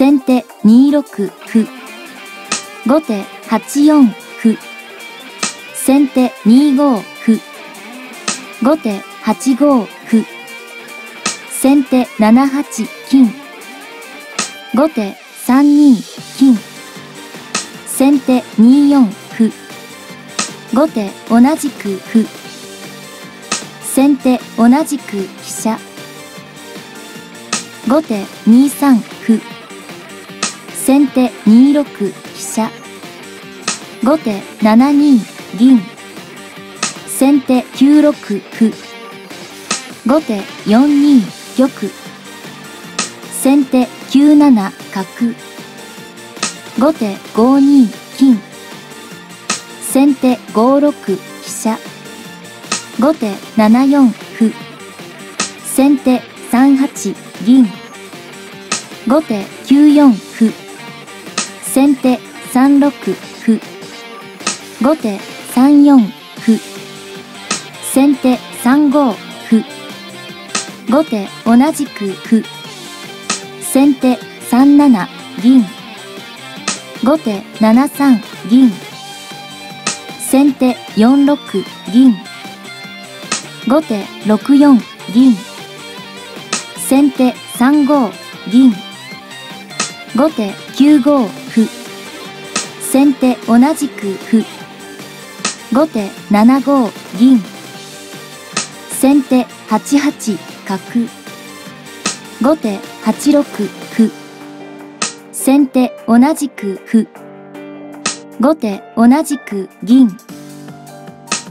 先手2六歩。後手8四歩。先手2五歩。後手8五歩。先手7八金。後手3二金。先手2四歩。後手同じく歩。先手同じく飛車。後手2三歩。先手2六飛車。後手7二銀。先手9六歩。後手4二玉。先手9七角。後手5二金。先手5六飛車。後手7四歩。先手3八銀。後手9四歩。先手3六歩。後手3四歩。先手3五歩。後手同じく歩。先手3七銀。後手7三銀。先手4六銀。後手6四銀。先手3五銀。後手9五歩。先手同じく歩。後手7五銀。先手8八角。後手8六歩。先手同じく歩。後手同じく銀。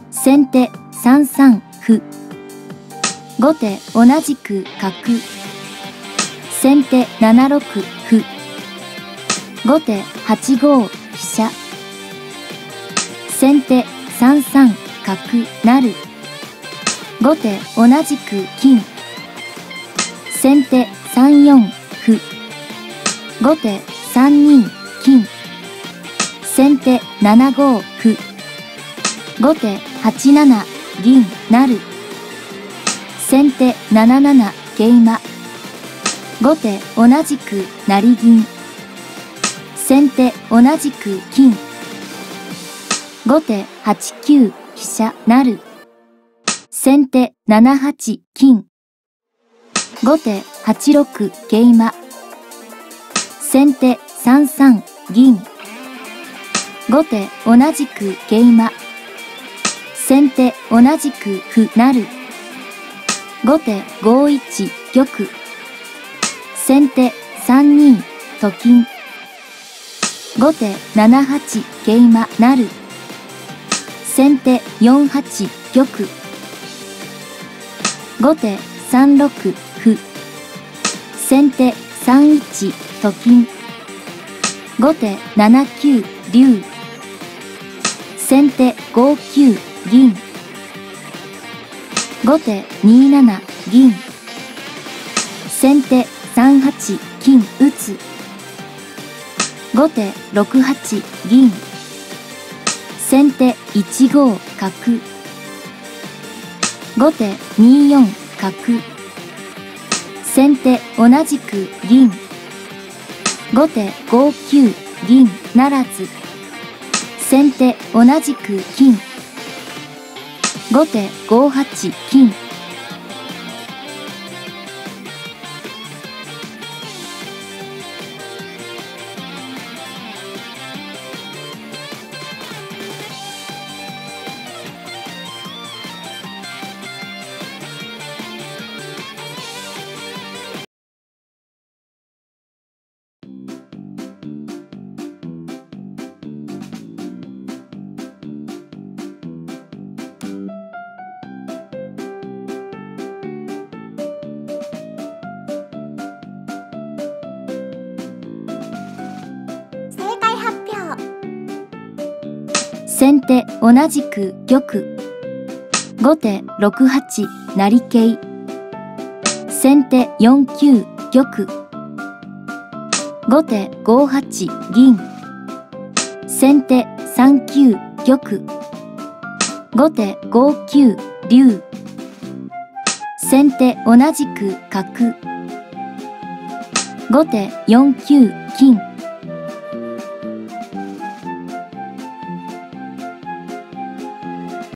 先手3三歩。後手同じく角。先手7六歩。後手8五飛車。先手3三角成。後手同じく金。先手3四歩。後手3二金。先手7五歩。後手8七銀成。先手7七桂馬。後手同じく成銀。先手同じく金。後手8九飛車成。先手7八金。後手8六桂馬。先手3三銀。後手同じく桂馬。先手同じく歩成。後手5一玉。先手3二と金。後手7八桂馬成。先手4八玉。後手3六歩。先手3一と金。後手7九竜。先手5九銀。後手2七銀。先手3八金打つ。後手6八銀。先手1五角。後手2四角。先手同じく銀。後手5九銀ならず。先手同じく金。後手5八金。先手同じく玉。後手6八成桂。先手4九玉。後手5八銀。先手3九玉。後手5九竜。先手同じく角。後手4九金。